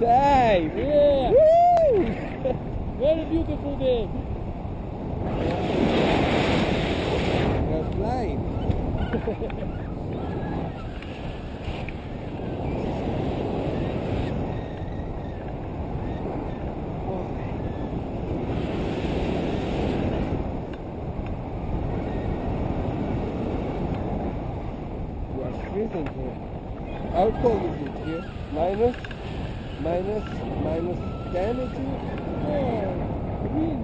time. Yeah. Woo! Very beautiful day. We're flying. Here. How cold is it here? Minus 10 is here? Yeah, wind,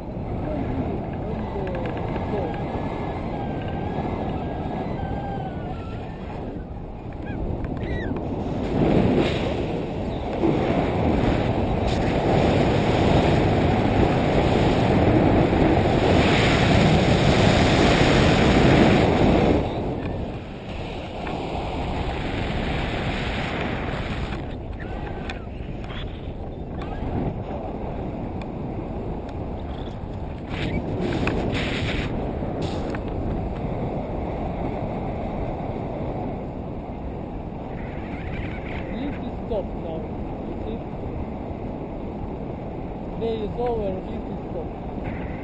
stop now, you see? Today is over, this is stop.